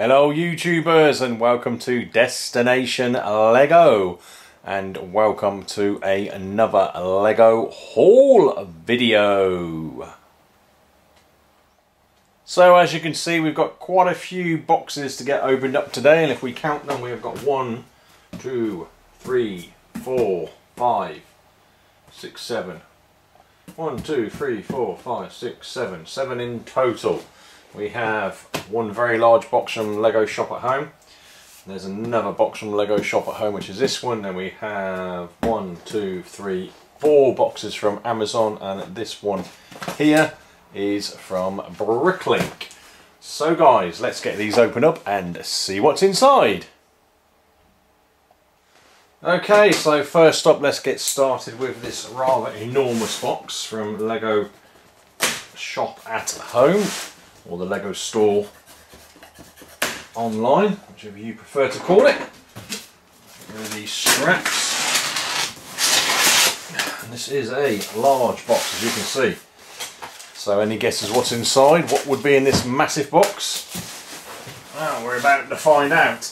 Hello YouTubers, and welcome to Destination LEGO, and welcome to another LEGO haul video. So as you can see, we've got quite a few boxes to get opened up today, and if we count them, we've got 1, 2, 3, 4, 5, 6, 7 in total. We have one very large box from Lego Shop at Home. There's another box from Lego Shop at Home, which is this one. Then we have 4 boxes from Amazon, and this one here is from BrickLink. So guys, let's get these open up and see what's inside. Okay, so first up, let's get started with this rather enormous box from Lego Shop at Home, or the Lego Store online, whichever you prefer to call it. Here are these straps. And this is a large box, as you can see. So any guesses what's inside? What would be in this massive box? Well, we're about to find out.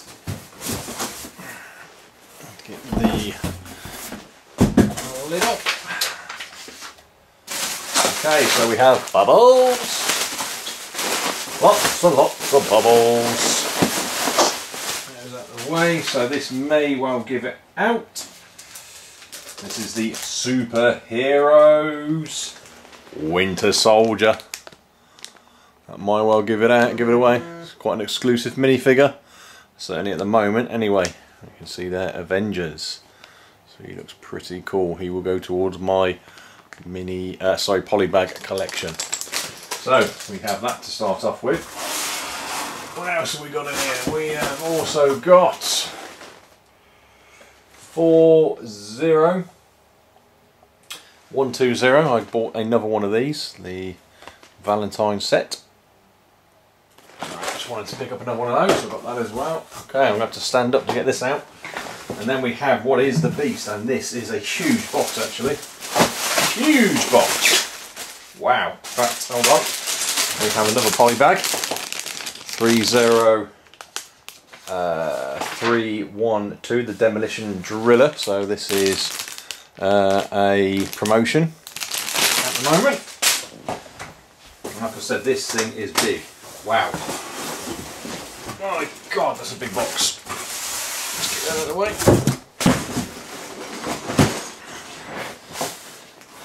Get the lid up. Okay, so we have bubbles. Lots and lots of bubbles. There's out of the way, so this may well give it out. This is the Super Heroes Winter Soldier. That might well give it out, give it away. It's quite an exclusive minifigure, certainly at the moment anyway. You can see there, Avengers. So he looks pretty cool. He will go towards my mini, sorry, polybag collection. So we have that to start off with. What else have we got in here? We have also got 40120. I bought another one of these, the Valentine set. I just wanted to pick up another one of those. I've got that as well. Okay, I'm going to have to stand up to get this out. And then we have what is the Beast, and this is a huge box actually. Huge box. Wow, in fact, hold on, we have another polybag, 30312, the demolition driller, so this is a promotion at the moment. Like I said, this thing is big. Wow. Oh my god, that's a big box. Let's get that out of the way.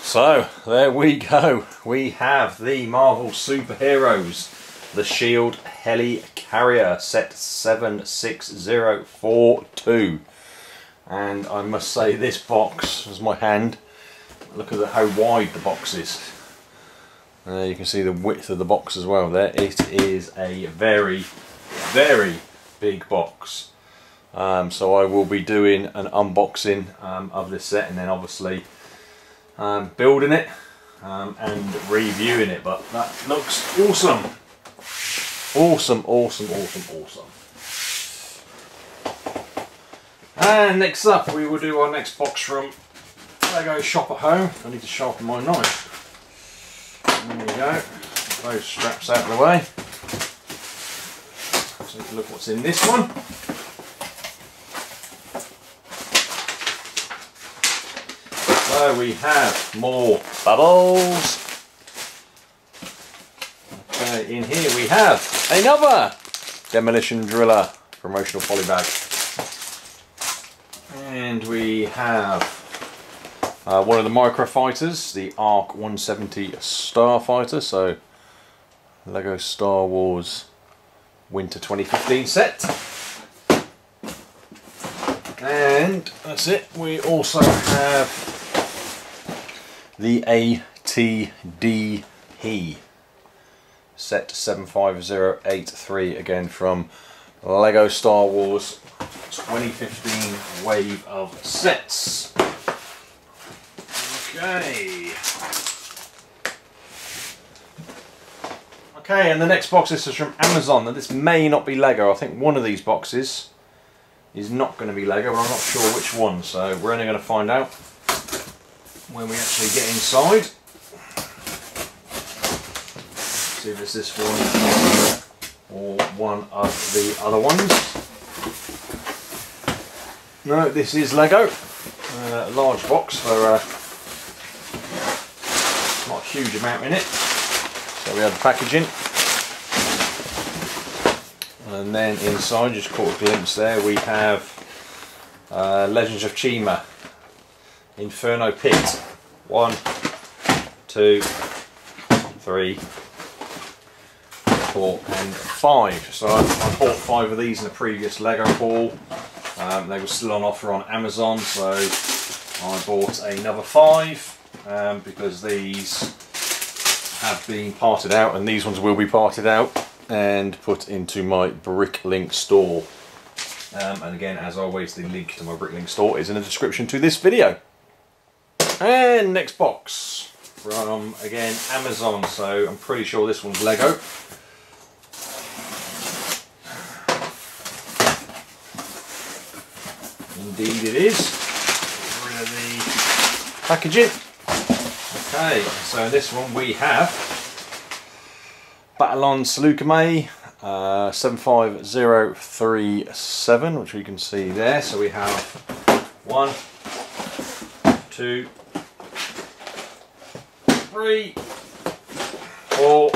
So, there we go. We have the Marvel Superheroes, the Shield Heli Carrier, set 76042. And I must say, this box was my hand. Look at how wide the box is. You can see the width of the box as well there. It is a very, very big box. So I will be doing an unboxing of this set, and then obviously building it and reviewing it, but that looks awesome. Awesome. And next up, we will do our next box from Lego Shop at Home. I need to sharpen my knife. There we go. Get those straps out of the way. Let's take a look what's in this one. So we have more bubbles. Okay, in here we have another demolition driller promotional polybag, and we have one of the microfighters, the ARC 170 Starfighter, so Lego Star Wars Winter 2015 set, and that's it. We also have the A-T-D-P set 75083, again from Lego Star Wars 2015 wave of sets. Okay, and the next box, this is from Amazon. Now this may not be Lego. I think one of these boxes is not going to be Lego, but I'm not sure which one, so we're only going to find out when we actually get inside. Let's see if it's this one. or one of the other ones. No, this is Lego. A large box for not a huge amount in it. So we have the packaging. And then inside, just caught a glimpse there, we have Legends of Chima, Inferno Pit. 1, 2, 3, 4 and 5. So I bought 5 of these in the previous Lego haul. They were still on offer on Amazon, so I bought another 5 because these have been parted out, and these ones will be parted out and put into my BrickLink store. And again, as always, the link to my BrickLink store is in the description to this video. And next box from, again, Amazon, so I'm pretty sure this one's Lego. Indeed it is. Get rid of the packaging. Okay, so in this one we have Battle on Saleucami 75037, which we can see there. So we have 1, 2, 3, 4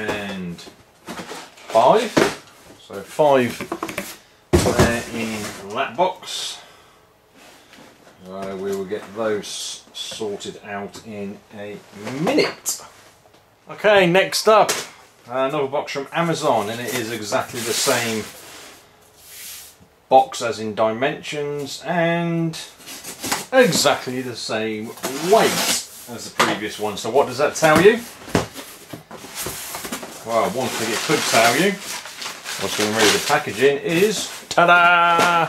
and 5. So 5 there in that box. So we will get those sorted out in a minute. Okay, next up, another box from Amazon, and it is exactly the same box as in dimensions and exactly the same weight as the previous one. So what does that tell you? Well, one thing it could tell you, once we remove the packaging, is ta-da!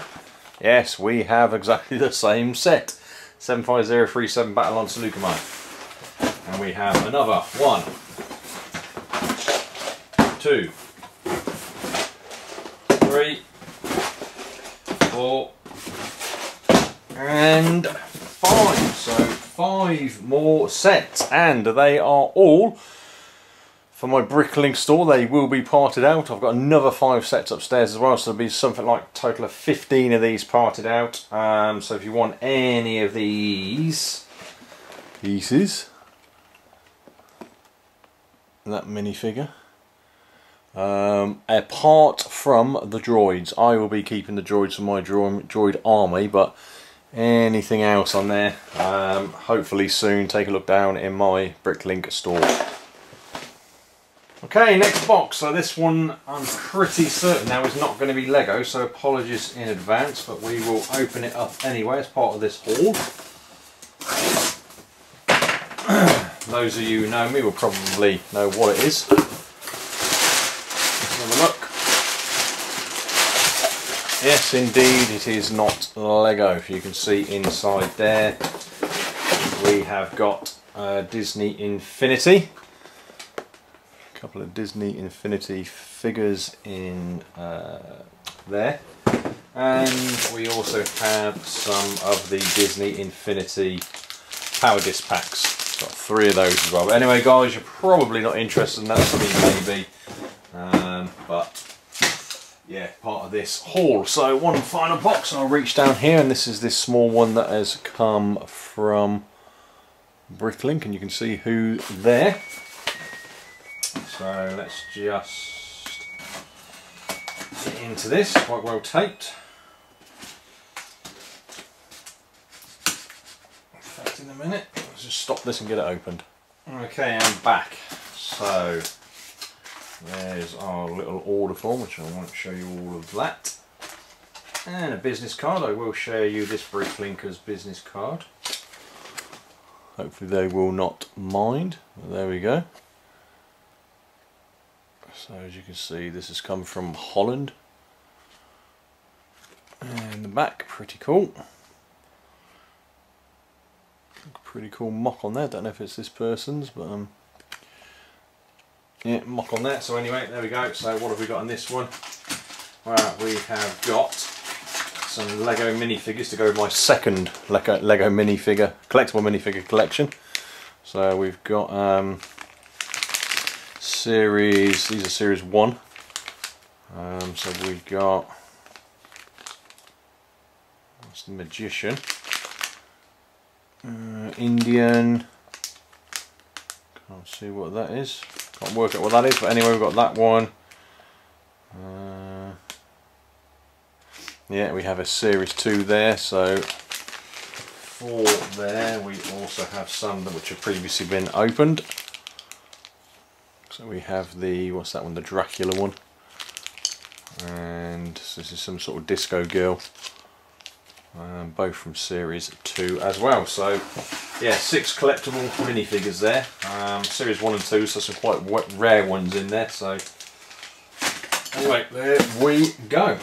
Yes, we have exactly the same set. 75037 Battle on Saleucami. And we have another 1, 2, 3, 4 and 5, so 5 more sets, and they are all for my BrickLink store. They will be parted out. I've got another 5 sets upstairs as well, so there'll be something like a total of 15 of these parted out. So if you want any of these pieces, that minifigure, apart from the droids, I will be keeping the droids for my droid army, but anything else on there, hopefully soon, take a look down in my BrickLink store. Okay, next box. So this one I'm pretty certain now is not going to be Lego, so apologies in advance, but we will open it up anyway as part of this haul. Those of you who know me will probably know what it is. Let's have a look. Yes, indeed, it is not Lego. If you can see inside there, we have got Disney Infinity. A couple of Disney Infinity figures in there. And we also have some of the Disney Infinity Power Disc packs. Got 3 of those as well. But anyway, guys, you're probably not interested in that, for me maybe. But yeah, part of this haul. So one final box, and I'll reach down here, and this is this small one that has come from BrickLink, and you can see who there. So let's just get into this, quite well taped. In fact, in a minute, let's just stop this and get it opened. Okay, I'm back. So there's our little order form, which I won't show you all of that. And a business card. I will share you this BrickLinker's business card. Hopefully they will not mind. There we go. So as you can see, this has come from Holland. And the back, pretty cool. Pretty cool mock on there. Don't know if it's this person's, but yeah, mock on that. So anyway, there we go. So what have we got on this one? Well, we have got some Lego minifigures to go with my second Lego minifigure, collectible minifigure collection. So we've got series, these are series 1. So we've got, that's the Magician, Indian, can't see what that is, can't work out what that is, but anyway we've got that one. Yeah, we have a series 2 there, so 4 there. We also have some that which have previously been opened. So we have the, what's that one, the Dracula one, and this is some sort of disco girl, both from series 2 as well. So yeah, 6 collectible minifigures there, series 1 and 2, so some quite rare ones in there. So anyway, there we go.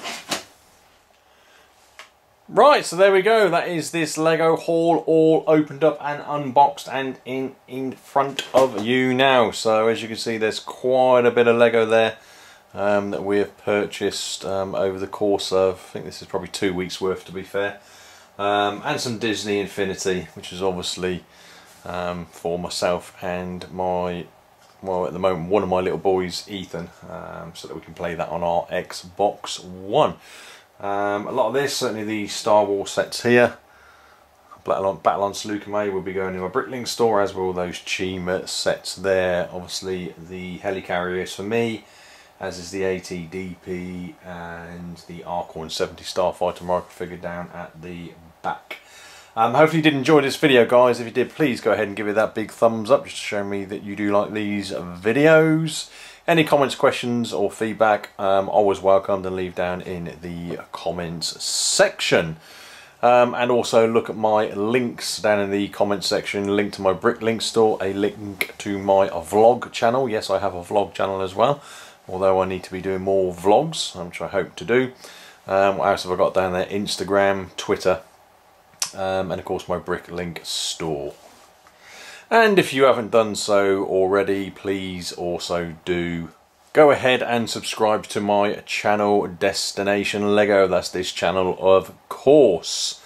Right, so there we go, that is this LEGO haul all opened up and unboxed and in front of you now. So as you can see, there's quite a bit of LEGO there that we have purchased over the course of, I think this is probably 2 weeks worth to be fair, and some Disney Infinity, which is obviously for myself and my, well at the moment one of my little boys, Ethan, so that we can play that on our Xbox One. A lot of this, certainly the Star Wars sets here, Battle on Saleucami will be going in my BrickLink store, as will those Chima sets there. Obviously the Heli Carrier is for me, as is the A-T-D-P and the ARC 170 Starfighter microfigure down at the back. Hopefully you did enjoy this video guys. If you did, please go ahead and give it that big thumbs up just to show me that you do like these videos. Any comments, questions or feedback, always welcome to leave down in the comments section. And also look at my links down in the comments section, a link to my BrickLink store, a link to my vlog channel. Yes, I have a vlog channel as well, although I need to be doing more vlogs, which I hope to do. What else have I got down there? Instagram, Twitter, and of course my BrickLink store. And if you haven't done so already, please also do go ahead and subscribe to my channel, Destination LEGO. That's this channel, of course.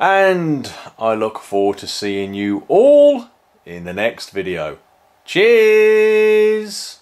And I look forward to seeing you all in the next video. Cheers!